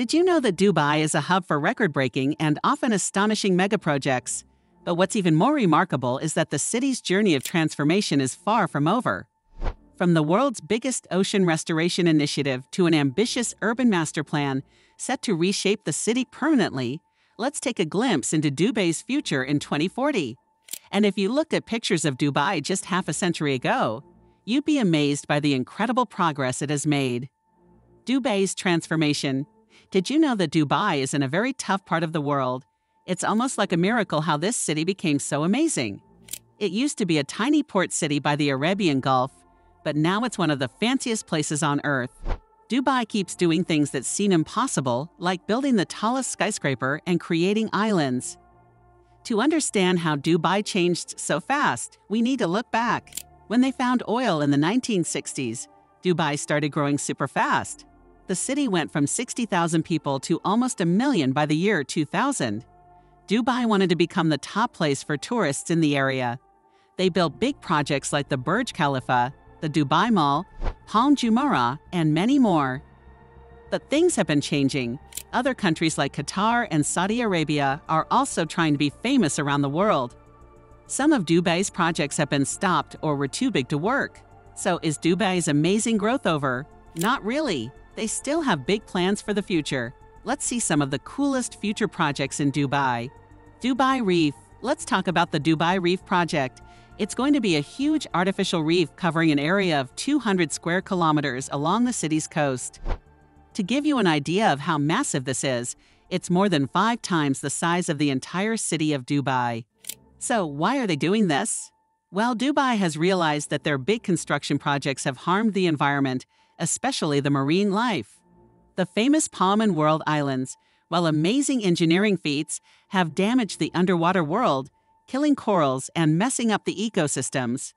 Did you know that Dubai is a hub for record-breaking and often astonishing megaprojects? But what's even more remarkable is that the city's journey of transformation is far from over. From the world's biggest ocean restoration initiative to an ambitious urban master plan set to reshape the city permanently, let's take a glimpse into Dubai's future in 2040. And if you looked at pictures of Dubai just half a century ago, you'd be amazed by the incredible progress it has made. Dubai's transformation. Did you know that Dubai is in a very tough part of the world? It's almost like a miracle how this city became so amazing. It used to be a tiny port city by the Arabian Gulf, but now it's one of the fanciest places on earth. Dubai keeps doing things that seem impossible, like building the tallest skyscraper and creating islands. To understand how Dubai changed so fast, we need to look back. When they found oil in the 1960s, Dubai started growing super fast. The city went from 60,000 people to almost a million by the year 2000. Dubai wanted to become the top place for tourists in the area. They built big projects like the Burj Khalifa, the Dubai Mall, Palm Jumeirah, and many more. But things have been changing. Other countries like Qatar and Saudi Arabia are also trying to be famous around the world. Some of Dubai's projects have been stopped or were too big to work. So is Dubai's amazing growth over? Not really. They still have big plans for the future. Let's see some of the coolest future projects in Dubai. Dubai Reef. Let's talk about the Dubai Reef project. It's going to be a huge artificial reef covering an area of 200 square kilometers along the city's coast. To give you an idea of how massive this is, it's more than 5 times the size of the entire city of Dubai. So why are they doing this? Well, Dubai has realized that their big construction projects have harmed the environment, especially the marine life. The famous Palm and World Islands, while amazing engineering feats, have damaged the underwater world, killing corals and messing up the ecosystems.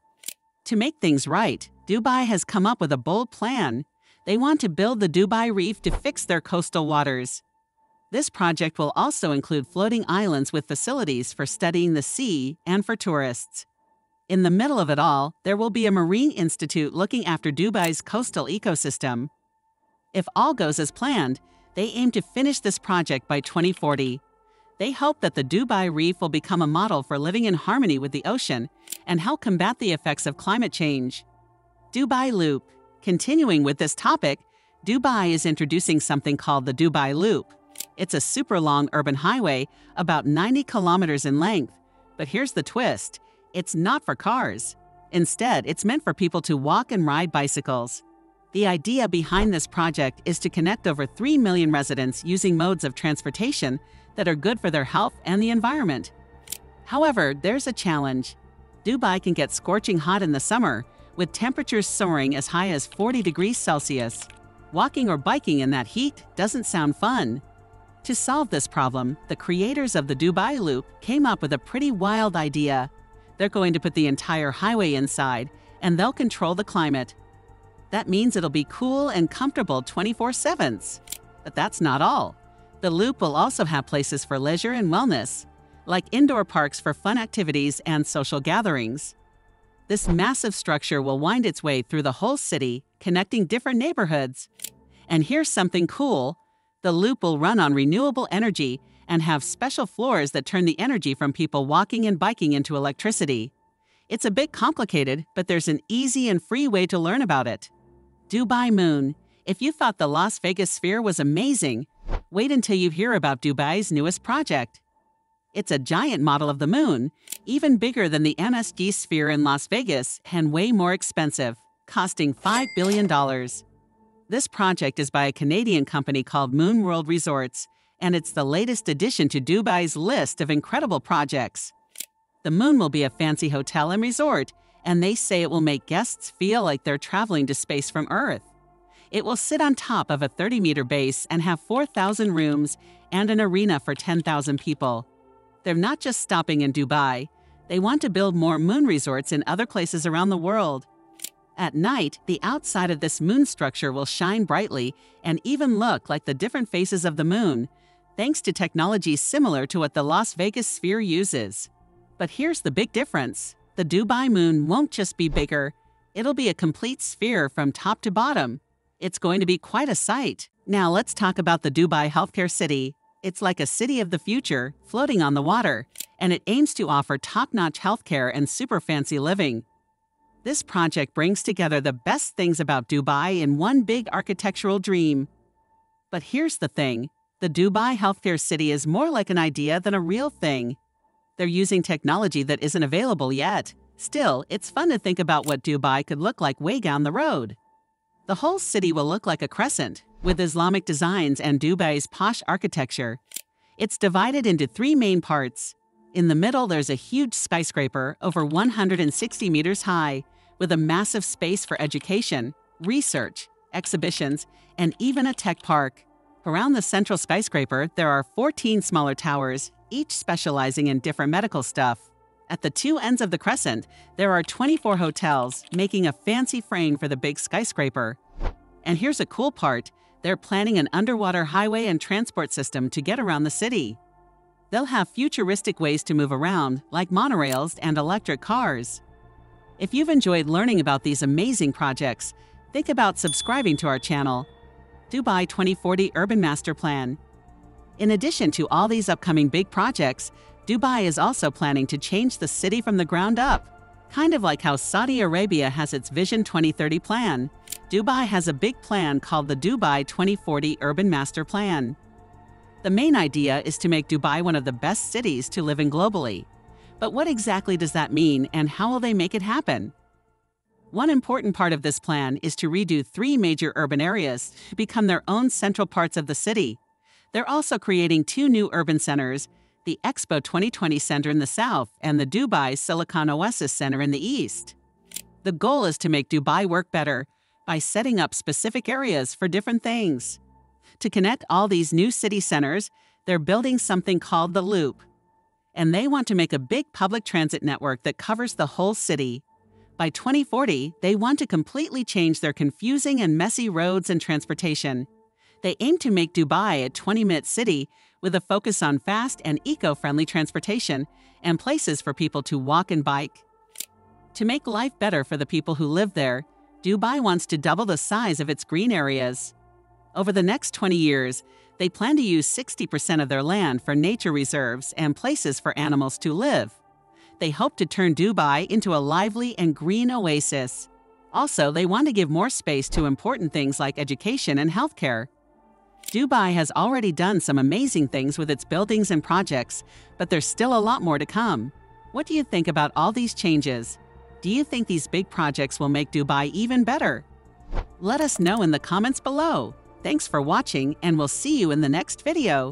To make things right, Dubai has come up with a bold plan. They want to build the Dubai Reef to fix their coastal waters. This project will also include floating islands with facilities for studying the sea and for tourists. In the middle of it all, there will be a marine institute looking after Dubai's coastal ecosystem. If all goes as planned, they aim to finish this project by 2040. They hope that the Dubai Reef will become a model for living in harmony with the ocean and help combat the effects of climate change. Dubai Loop. Continuing with this topic, Dubai is introducing something called the Dubai Loop. It's a super long urban highway, about 90 kilometers in length. But here's the twist. It's not for cars. Instead, it's meant for people to walk and ride bicycles. The idea behind this project is to connect over 3 million residents using modes of transportation that are good for their health and the environment. However, there's a challenge. Dubai can get scorching hot in the summer, with temperatures soaring as high as 40 degrees Celsius. Walking or biking in that heat doesn't sound fun. To solve this problem, the creators of the Dubai Loop came up with a pretty wild idea. They're going to put the entire highway inside, and they'll control the climate. That means it'll be cool and comfortable 24/7. But that's not all. The Loop will also have places for leisure and wellness, like indoor parks for fun activities and social gatherings. This massive structure will wind its way through the whole city, connecting different neighborhoods. And here's something cool. The Loop will run on renewable energy and have special floors that turn the energy from people walking and biking into electricity. It's a bit complicated, but there's an easy and free way to learn about it. Dubai Moon. If you thought the Las Vegas Sphere was amazing, wait until you hear about Dubai's newest project. It's a giant model of the moon, even bigger than the MSG Sphere in Las Vegas and way more expensive, costing $5 billion. This project is by a Canadian company called Moon World Resorts, and it's the latest addition to Dubai's list of incredible projects. The Moon will be a fancy hotel and resort, and they say it will make guests feel like they're traveling to space from Earth. It will sit on top of a 30-meter base and have 4,000 rooms and an arena for 10,000 people. They're not just stopping in Dubai. They want to build more moon resorts in other places around the world. At night, the outside of this moon structure will shine brightly and even look like the different faces of the moon, thanks to technology similar to what the Las Vegas Sphere uses. But here's the big difference. The Dubai Moon won't just be bigger. It'll be a complete sphere from top to bottom. It's going to be quite a sight. Now let's talk about the Dubai Healthcare City. It's like a city of the future, floating on the water, and it aims to offer top-notch healthcare and super fancy living. This project brings together the best things about Dubai in one big architectural dream. But here's the thing, the Dubai Healthcare City is more like an idea than a real thing. They're using technology that isn't available yet. Still, it's fun to think about what Dubai could look like way down the road. The whole city will look like a crescent, with Islamic designs and Dubai's posh architecture. It's divided into three main parts. In the middle, there's a huge skyscraper over 160 meters high, with a massive space for education, research, exhibitions, and even a tech park. Around the central skyscraper, there are 14 smaller towers, each specializing in different medical stuff. At the two ends of the crescent, there are 24 hotels, making a fancy frame for the big skyscraper. And here's a cool part. They're planning an underwater highway and transport system to get around the city. They'll have futuristic ways to move around, like monorails and electric cars. If you've enjoyed learning about these amazing projects, think about subscribing to our channel, Dubai 2040 Urban Master Plan. In addition to all these upcoming big projects, Dubai is also planning to change the city from the ground up. Kind of like how Saudi Arabia has its Vision 2030 plan, Dubai has a big plan called the Dubai 2040 Urban Master Plan. The main idea is to make Dubai one of the best cities to live in globally. But what exactly does that mean, and how will they make it happen? One important part of this plan is to redo three major urban areas to become their own central parts of the city. They're also creating two new urban centers, the Expo 2020 Center in the south and the Dubai Silicon Oasis Center in the east. The goal is to make Dubai work better by setting up specific areas for different things. To connect all these new city centers, they're building something called the Loop. And they want to make a big public transit network that covers the whole city. By 2040, they want to completely change their confusing and messy roads and transportation. They aim to make Dubai a 20-minute city with a focus on fast and eco-friendly transportation and places for people to walk and bike. To make life better for the people who live there, Dubai wants to double the size of its green areas. Over the next 20 years, they plan to use 60% of their land for nature reserves and places for animals to live. They hope to turn Dubai into a lively and green oasis. Also, they want to give more space to important things like education and healthcare. Dubai has already done some amazing things with its buildings and projects, but there's still a lot more to come. What do you think about all these changes? Do you think these big projects will make Dubai even better? Let us know in the comments below. Thanks for watching, and we'll see you in the next video.